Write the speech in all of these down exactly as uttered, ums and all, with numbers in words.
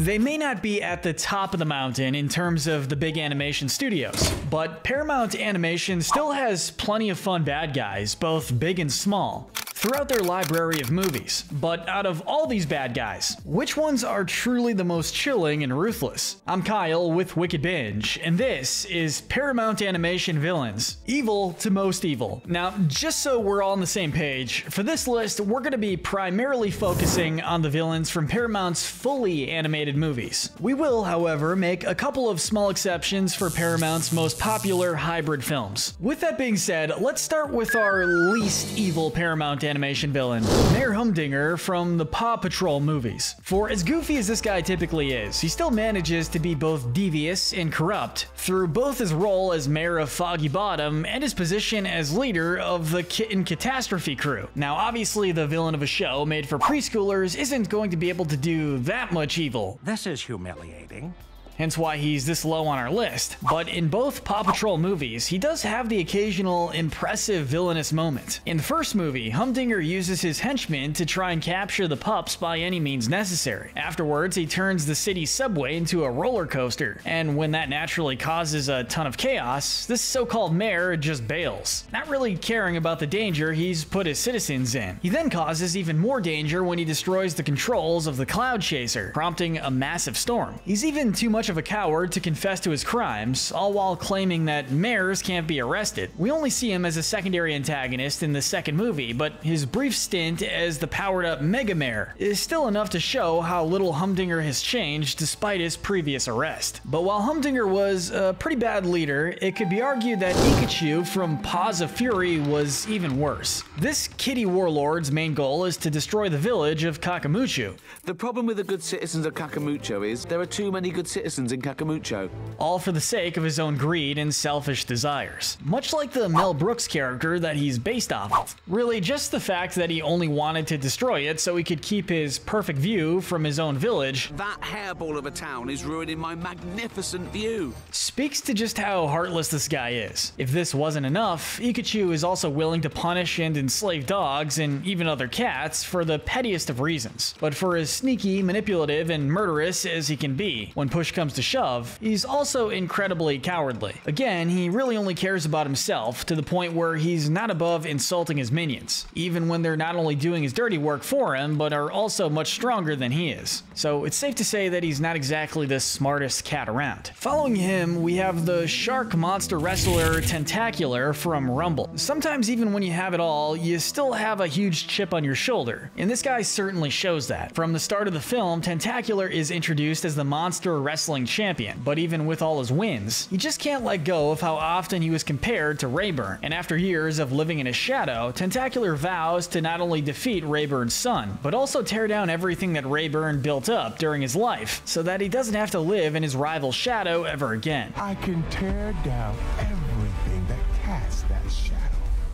They may not be at the top of the mountain in terms of the big animation studios, but Paramount Animation still has plenty of fun bad guys, both big and small, throughout their library of movies. But out of all these bad guys, which ones are truly the most chilling and ruthless? I'm Kyle with Wicked Binge, and this is Paramount Animation Villains, Evil to Most Evil. Now, just so we're all on the same page, for this list, we're gonna be primarily focusing on the villains from Paramount's fully animated movies. We will, however, make a couple of small exceptions for Paramount's most popular hybrid films. With that being said, let's start with our least evil Paramount animation villain, Mayor Humdinger from the Paw Patrol movies. For as goofy as this guy typically is, he still manages to be both devious and corrupt through both his role as mayor of Foggy Bottom and his position as leader of the Kitten Catastrophe crew. Now, obviously, the villain of a show made for preschoolers isn't going to be able to do that much evil. This is humiliating. Hence why he's this low on our list. But in both Paw Patrol movies, he does have the occasional impressive villainous moment. In the first movie, Humdinger uses his henchmen to try and capture the pups by any means necessary. Afterwards, he turns the city subway into a roller coaster, and when that naturally causes a ton of chaos, this so-called mayor just bails, not really caring about the danger he's put his citizens in. He then causes even more danger when he destroys the controls of the Cloud Chaser, prompting a massive storm. He's even too much of a coward to confess to his crimes, all while claiming that mayors can't be arrested. We only see him as a secondary antagonist in the second movie, but his brief stint as the powered-up Mega Mayor is still enough to show how little Humdinger has changed despite his previous arrest. But while Humdinger was a pretty bad leader, it could be argued that Ika Chu from Paws of Fury was even worse. This kitty warlord's main goal is to destroy the village of Kakamucho. The problem with the good citizens of Kakamucho is there are too many good citizens in Kakamucho, all for the sake of his own greed and selfish desires. Much like the Mel Brooks character that he's based off of. Really, just the fact that he only wanted to destroy it so he could keep his perfect view from his own village. That hairball of a town is ruining my magnificent view. Speaks to just how heartless this guy is. If this wasn't enough, Ika Chu is also willing to punish and enslave dogs and even other cats for the pettiest of reasons. But for as sneaky, manipulative, and murderous as he can be, when push comes comes to shove, he's also incredibly cowardly. Again, he really only cares about himself to the point where he's not above insulting his minions, even when they're not only doing his dirty work for him, but are also much stronger than he is. So it's safe to say that he's not exactly the smartest cat around. Following him, we have the shark monster wrestler Tentacular from Rumble. Sometimes even when you have it all, you still have a huge chip on your shoulder, and this guy certainly shows that. From the start of the film, Tentacular is introduced as the monster wrestler champion, but even with all his wins, he just can't let go of how often he was compared to Rayburn, and after years of living in his shadow, Tentacular vows to not only defeat Rayburn's son, but also tear down everything that Rayburn built up during his life, so that he doesn't have to live in his rival's shadow ever again. I can tear down everything that casts that shadow.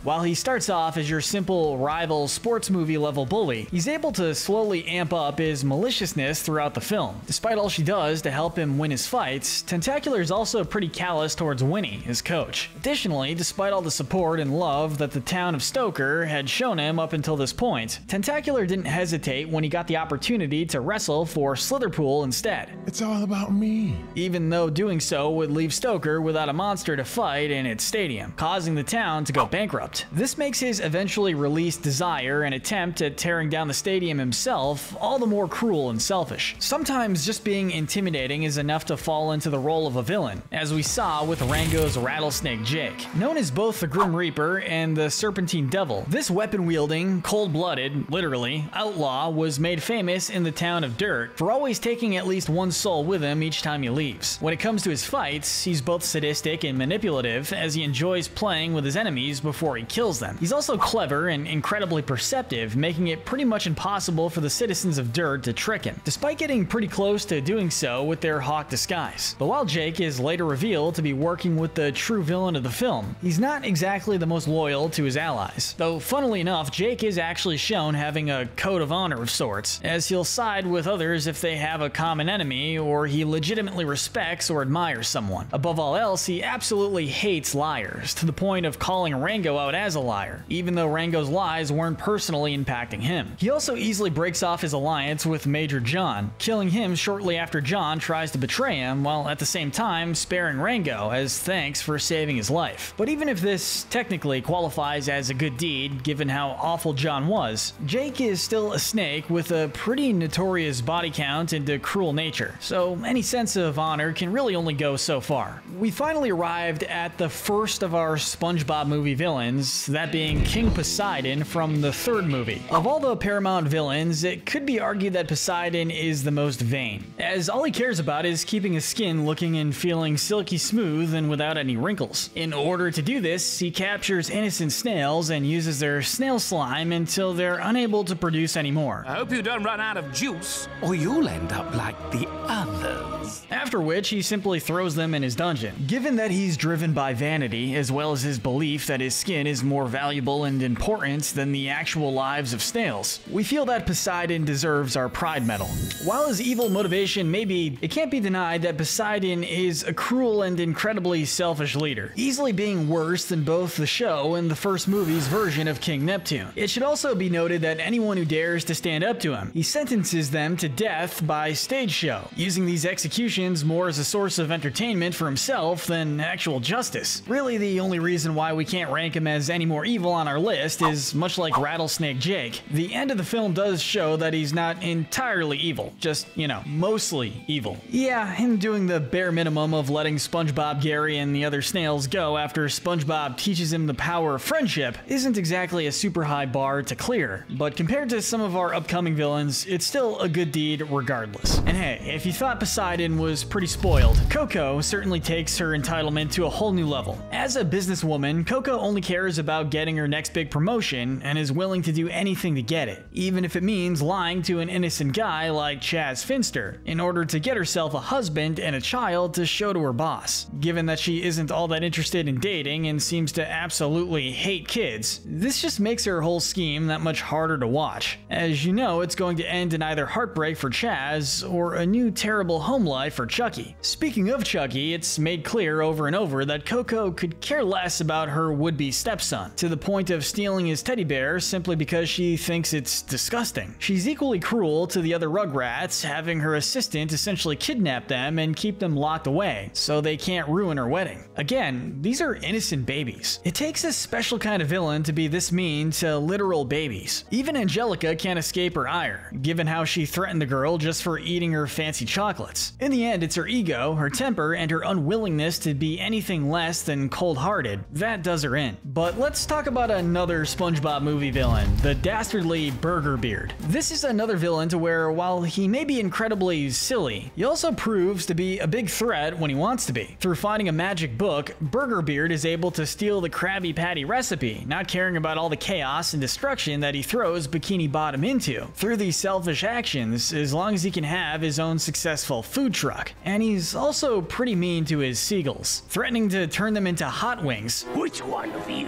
While he starts off as your simple rival sports movie level bully, he's able to slowly amp up his maliciousness throughout the film. Despite all she does to help him win his fights, Tentacular is also pretty callous towards Winnie, his coach. Additionally, despite all the support and love that the town of Stoker had shown him up until this point, Tentacular didn't hesitate when he got the opportunity to wrestle for Slitherpool instead. It's all about me. Even though doing so would leave Stoker without a monster to fight in its stadium, causing the town to go bankrupt. This makes his eventually released desire and attempt at tearing down the stadium himself all the more cruel and selfish. Sometimes just being intimidating is enough to fall into the role of a villain, as we saw with Rango's Rattlesnake Jake. Known as both the Grim Reaper and the Serpentine Devil, this weapon-wielding, cold-blooded, literally, outlaw was made famous in the town of Dirt for always taking at least one soul with him each time he leaves. When it comes to his fights, he's both sadistic and manipulative, as he enjoys playing with his enemies before he kills them. He's also clever and incredibly perceptive, making it pretty much impossible for the citizens of Dirt to trick him, despite getting pretty close to doing so with their hawk disguise. But while Jake is later revealed to be working with the true villain of the film, he's not exactly the most loyal to his allies. Though funnily enough, Jake is actually shown having a code of honor of sorts, as he'll side with others if they have a common enemy or he legitimately respects or admires someone. Above all else, he absolutely hates liars, to the point of calling Rango out out as a liar, even though Rango's lies weren't personally impacting him. He also easily breaks off his alliance with Major John, killing him shortly after John tries to betray him, while at the same time sparing Rango as thanks for saving his life. But even if this technically qualifies as a good deed, given how awful John was, Jake is still a snake with a pretty notorious body count and a cruel nature, so any sense of honor can really only go so far. We finally arrived at the first of our SpongeBob movie villains, that being King Poseidon from the third movie. Of all the Paramount villains, it could be argued that Poseidon is the most vain, as all he cares about is keeping his skin looking and feeling silky smooth and without any wrinkles. In order to do this, he captures innocent snails and uses their snail slime until they're unable to produce any more. I hope you don't run out of juice, or you'll end up like the others. After which, he simply throws them in his dungeon. Given that he's driven by vanity, as well as his belief that his skin is more valuable and important than the actual lives of snails, we feel that Poseidon deserves our Pride Medal. While his evil motivation may be, it can't be denied that Poseidon is a cruel and incredibly selfish leader, easily being worse than both the show and the first movie's version of King Neptune. It should also be noted that anyone who dares to stand up to him, he sentences them to death by stage show, using these executions more as a source of entertainment for himself than actual justice. Really, the only reason why we can't rank him as any more evil on our list is, much like Rattlesnake Jake, the end of the film does show that he's not entirely evil, just, you know, mostly evil. Yeah, him doing the bare minimum of letting SpongeBob, Gary, and the other snails go after SpongeBob teaches him the power of friendship isn't exactly a super high bar to clear, but compared to some of our upcoming villains, it's still a good deed regardless. And hey, if you thought Poseidon was pretty spoiled, Coco certainly takes her entitlement to a whole new level. As a businesswoman, Coco only cares about getting her next big promotion and is willing to do anything to get it, even if it means lying to an innocent guy like Chaz Finster in order to get herself a husband and a child to show to her boss. Given that she isn't all that interested in dating and seems to absolutely hate kids, this just makes her whole scheme that much harder to watch, as you know it's going to end in either heartbreak for Chaz or a new terrible home life for Chucky. Speaking of Chucky, it's made clear over and over that Coco could care less about her would-be stepson, to the point of stealing his teddy bear simply because she thinks it's disgusting. She's equally cruel to the other Rugrats, having her assistant essentially kidnap them and keep them locked away, so they can't ruin her wedding. Again, these are innocent babies. It takes a special kind of villain to be this mean to literal babies. Even Angelica can't escape her ire, given how she threatened the girl just for eating her fancy chocolates. In the end, it's her ego, her temper, and her unwillingness to be anything less than cold-hearted that does her in. But let's talk about another SpongeBob movie villain, the dastardly Burger Beard. This is another villain to where, while he may be incredibly silly, he also proves to be a big threat when he wants to be. Through finding a magic book, Burger Beard is able to steal the Krabby Patty recipe, not caring about all the chaos and destruction that he throws Bikini Bottom into. Through these selfish actions, as long as he can have his own successful food truck. And he's also pretty mean to his seagulls, threatening to turn them into hot wings. Which one of you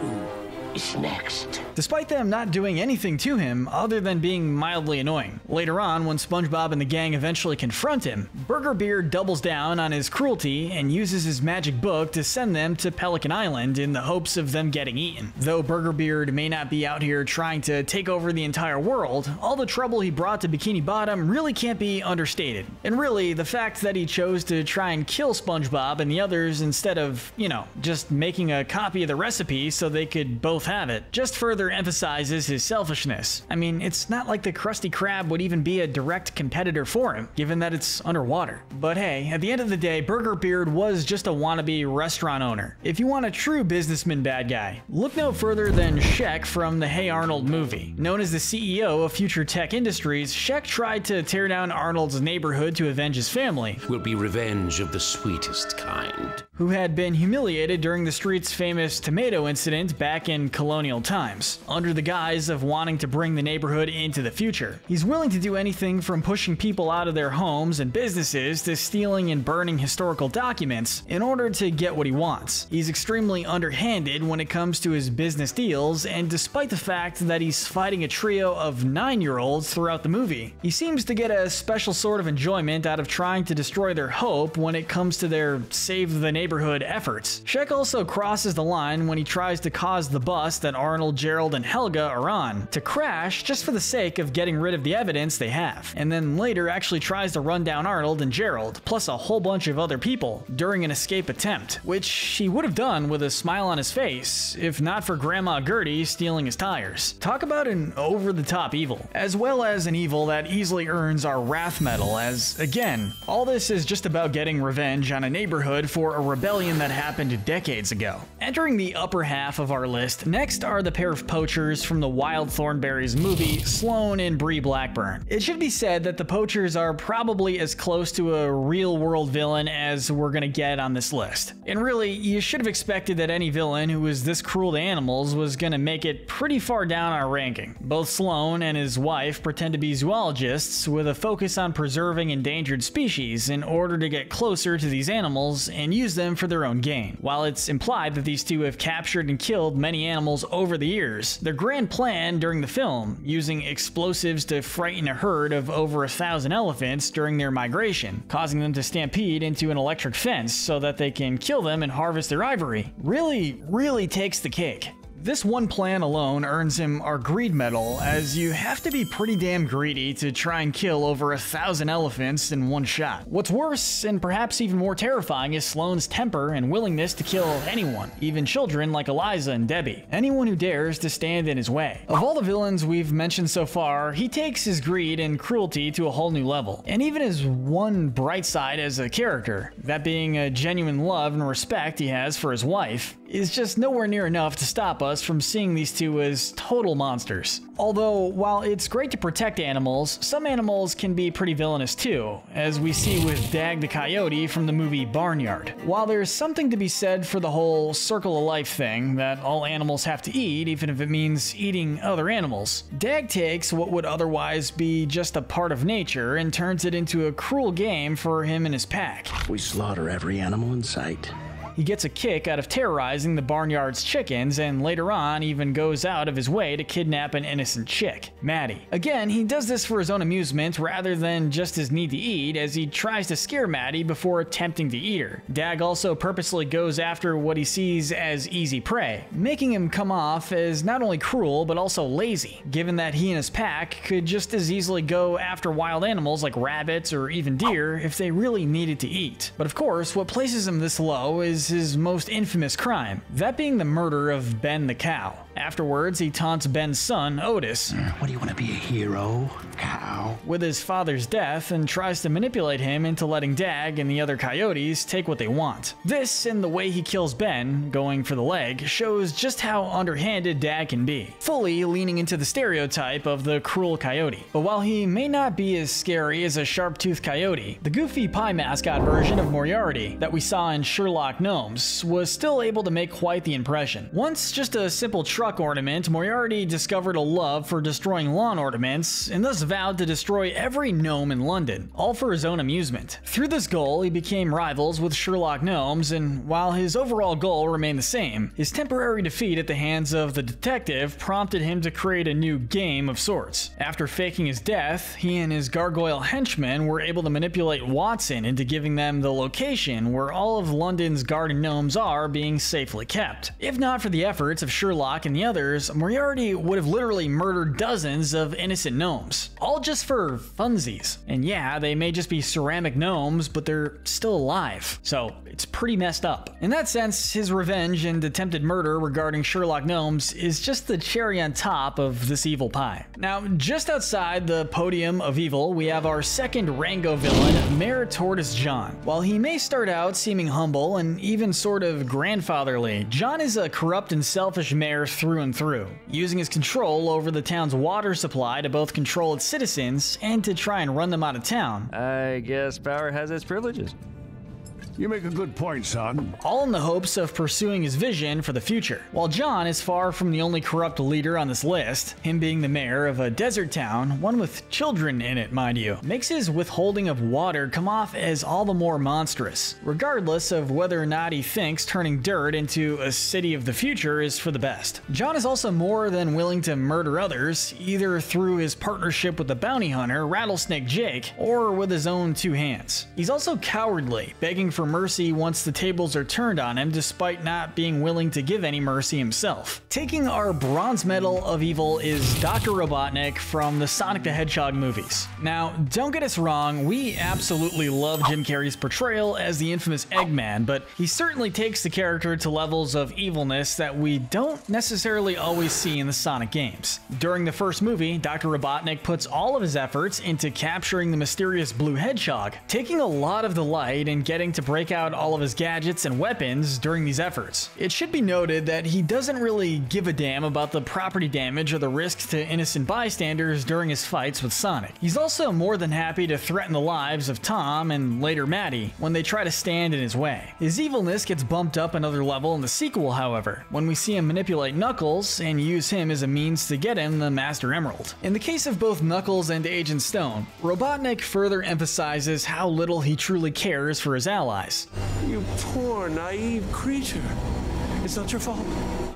is next? Despite them not doing anything to him other than being mildly annoying. Later on, when SpongeBob and the gang eventually confront him, Burger Beard doubles down on his cruelty and uses his magic book to send them to Pelican Island in the hopes of them getting eaten. Though Burger Beard may not be out here trying to take over the entire world, all the trouble he brought to Bikini Bottom really can't be understated. And really, the fact that he chose to try and kill SpongeBob and the others instead of, you know, just making a copy of the recipe so they could both have it, just further emphasizes his selfishness. I mean, it's not like the Krusty Krab would even be a direct competitor for him, given that it's underwater. But hey, at the end of the day, Burger Beard was just a wannabe restaurant owner. If you want a true businessman bad guy, look no further than Scheck from the Hey Arnold movie. Known as the C E O of Future Tech Industries, Scheck tried to tear down Arnold's neighborhood to avenge his family. Will be revenge of the sweetest kind. Who had been humiliated during the street's famous tomato incident back in colonial times, under the guise of wanting to bring the neighborhood into the future. He's willing to do anything from pushing people out of their homes and businesses to stealing and burning historical documents in order to get what he wants. He's extremely underhanded when it comes to his business deals, and despite the fact that he's fighting a trio of nine-year-olds throughout the movie, he seems to get a special sort of enjoyment out of trying to destroy their hope when it comes to their save the neighborhood efforts. Scheck also crosses the line when he tries to cause the bug lost that Arnold, Gerald, and Helga are on, to Crash just for the sake of getting rid of the evidence they have, and then later actually tries to run down Arnold and Gerald, plus a whole bunch of other people, during an escape attempt, which he would have done with a smile on his face, if not for Grandma Gertie stealing his tires. Talk about an over-the-top evil, as well as an evil that easily earns our wrath medal, as, again, all this is just about getting revenge on a neighborhood for a rebellion that happened decades ago. Entering the upper half of our list, next are the pair of poachers from the Wild Thornberries movie, Sloan and Bree Blackburn. It should be said that the poachers are probably as close to a real-world villain as we're gonna get on this list. And really, you should have expected that any villain who was this cruel to animals was gonna make it pretty far down our ranking. Both Sloan and his wife pretend to be zoologists with a focus on preserving endangered species in order to get closer to these animals and use them for their own gain. While it's implied that these two have captured and killed many animals over the years, their grand plan during the film, using explosives to frighten a herd of over a thousand elephants during their migration, causing them to stampede into an electric fence so that they can kill them and harvest their ivory, really, really takes the cake. This one plan alone earns him our greed medal, as you have to be pretty damn greedy to try and kill over a thousand elephants in one shot. What's worse, and perhaps even more terrifying, is Sloane's temper and willingness to kill anyone, even children like Eliza and Debbie, anyone who dares to stand in his way. Of all the villains we've mentioned so far, he takes his greed and cruelty to a whole new level, and even his one bright side as a character, that being a genuine love and respect he has for his wife, is just nowhere near enough to stop us from seeing these two as total monsters. Although, while it's great to protect animals, some animals can be pretty villainous too, as we see with Dag the Coyote from the movie Barnyard. While there's something to be said for the whole circle of life thing that all animals have to eat, even if it means eating other animals, Dag takes what would otherwise be just a part of nature and turns it into a cruel game for him and his pack. We slaughter every animal in sight. He gets a kick out of terrorizing the barnyard's chickens, and later on even goes out of his way to kidnap an innocent chick, Maddie. Again, he does this for his own amusement rather than just his need to eat, as he tries to scare Maddie before attempting to eat her. Dag also purposely goes after what he sees as easy prey, making him come off as not only cruel but also lazy, given that he and his pack could just as easily go after wild animals like rabbits or even deer if they really needed to eat. But of course, what places him this low is his most infamous crime, that being the murder of Ben the cow. Afterwards, he taunts Ben's son, Otis, "What do you want to be, a hero, cow?" with his father's death and tries to manipulate him into letting Dag and the other coyotes take what they want. This, and the way he kills Ben, going for the leg, shows just how underhanded Dag can be, fully leaning into the stereotype of the cruel coyote. But while he may not be as scary as a sharp-toothed coyote, the goofy pie mascot version of Moriarty that we saw in Sherlock Gnomes was still able to make quite the impression. Once just a simple truck ornament, Moriarty discovered a love for destroying lawn ornaments and thus vowed to destroy every gnome in London, all for his own amusement. Through this goal, he became rivals with Sherlock Gnomes, and while his overall goal remained the same, his temporary defeat at the hands of the detective prompted him to create a new game of sorts. After faking his death, he and his gargoyle henchmen were able to manipulate Watson into giving them the location where all of London's garden gnomes are being safely kept. If not for the efforts of Sherlock and the others, Moriarty would have literally murdered dozens of innocent gnomes, all just for funsies. And yeah, they may just be ceramic gnomes, but they're still alive, so it's pretty messed up. In that sense, his revenge and attempted murder regarding Sherlock Gnomes is just the cherry on top of this evil pie. Now, just outside the podium of evil, we have our second Rango villain, Mayor Tortoise John. While he may start out seeming humble and even sort of grandfatherly, John is a corrupt and selfish mayor through and through, using his control over the town's water supply to both control its citizens and to try and run them out of town. I guess power has its privileges. You make a good point, son. All in the hopes of pursuing his vision for the future. While John is far from the only corrupt leader on this list, him being the mayor of a desert town, one with children in it, mind you, makes his withholding of water come off as all the more monstrous, regardless of whether or not he thinks turning Dirt into a city of the future is for the best. John is also more than willing to murder others, either through his partnership with the bounty hunter, Rattlesnake Jake, or with his own two hands. He's also cowardly, begging for mercy once the tables are turned on him, despite not being willing to give any mercy himself. Taking our bronze medal of evil is Doctor Robotnik from the Sonic the Hedgehog movies. Now, don't get us wrong, we absolutely love Jim Carrey's portrayal as the infamous Eggman, but he certainly takes the character to levels of evilness that we don't necessarily always see in the Sonic games. During the first movie, Doctor Robotnik puts all of his efforts into capturing the mysterious blue hedgehog, taking a lot of the light and getting to break out all of his gadgets and weapons during these efforts. It should be noted that he doesn't really give a damn about the property damage or the risks to innocent bystanders during his fights with Sonic. He's also more than happy to threaten the lives of Tom and later Maddie when they try to stand in his way. His evilness gets bumped up another level in the sequel, however, when we see him manipulate Knuckles and use him as a means to get him the Master Emerald. In the case of both Knuckles and Agent Stone, Robotnik further emphasizes how little he truly cares for his allies. You poor, naive creature. It's not your fault.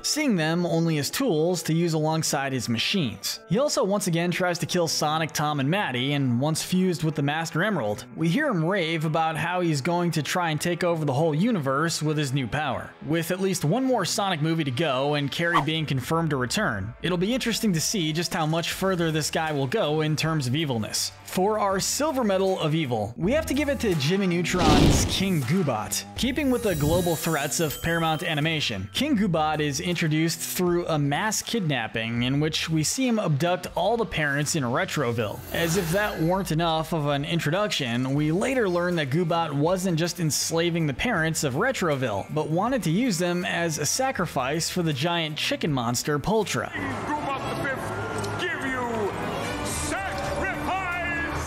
Seeing them only as tools to use alongside his machines. He also once again tries to kill Sonic, Tom, and Maddie, and once fused with the Master Emerald, we hear him rave about how he's going to try and take over the whole universe with his new power. With at least one more Sonic movie to go and Carrey being confirmed to return, it'll be interesting to see just how much further this guy will go in terms of evilness. For our silver medal of evil, we have to give it to Jimmy Neutron's King Goobot. Keeping with the global threats of Paramount Animation, King Goobot is introduced through a mass kidnapping in which we see him abduct all the parents in Retroville. As if that weren't enough of an introduction, we later learn that Goobot wasn't just enslaving the parents of Retroville, but wanted to use them as a sacrifice for the giant chicken monster Poltra.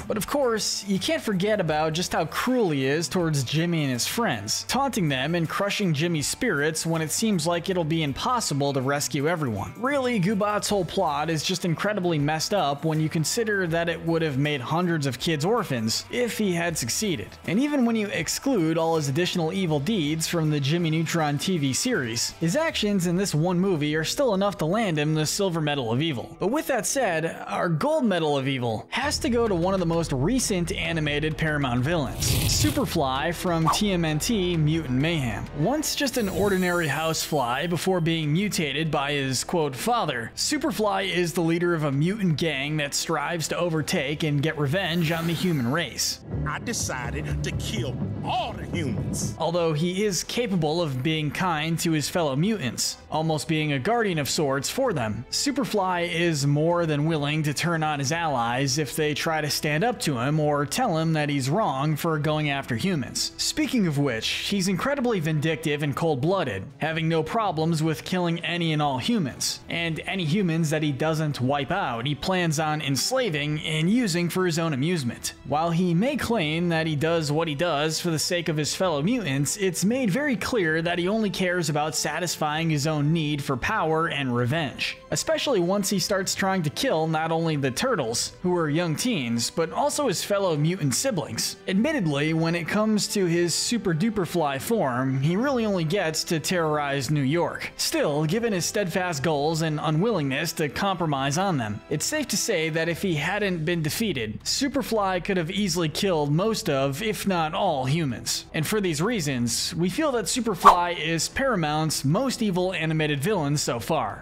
But of course, you can't forget about just how cruel he is towards Jimmy and his friends, taunting them and crushing Jimmy's spirits when it seems like it'll be impossible to rescue everyone. Really, Goobot's whole plot is just incredibly messed up when you consider that it would have made hundreds of kids orphans if he had succeeded. And even when you exclude all his additional evil deeds from the Jimmy Neutron T V series, his actions in this one movie are still enough to land him the silver medal of evil. But with that said, our gold medal of evil has to go to one of the most most recent animated Paramount villains, Superfly from T M N T Mutant Mayhem. Once just an ordinary housefly before being mutated by his, quote, father, Superfly is the leader of a mutant gang that strives to overtake and get revenge on the human race. I decided to kill all the humans. Although he is capable of being kind to his fellow mutants, almost being a guardian of sorts for them, Superfly is more than willing to turn on his allies if they try to stand up up to him or tell him that he's wrong for going after humans. Speaking of which, he's incredibly vindictive and cold-blooded, having no problems with killing any and all humans. And any humans that he doesn't wipe out, he plans on enslaving and using for his own amusement. While he may claim that he does what he does for the sake of his fellow mutants, it's made very clear that he only cares about satisfying his own need for power and revenge, especially once he starts trying to kill not only the turtles, who are young teens, but also his fellow mutant siblings. Admittedly, when it comes to his super duper fly form, he really only gets to terrorize New York. Still, given his steadfast goals and unwillingness to compromise on them, it's safe to say that if he hadn't been defeated, Superfly could have easily killed most of, if not all, humans. And for these reasons, we feel that Superfly is Paramount's most evil animated villain so far.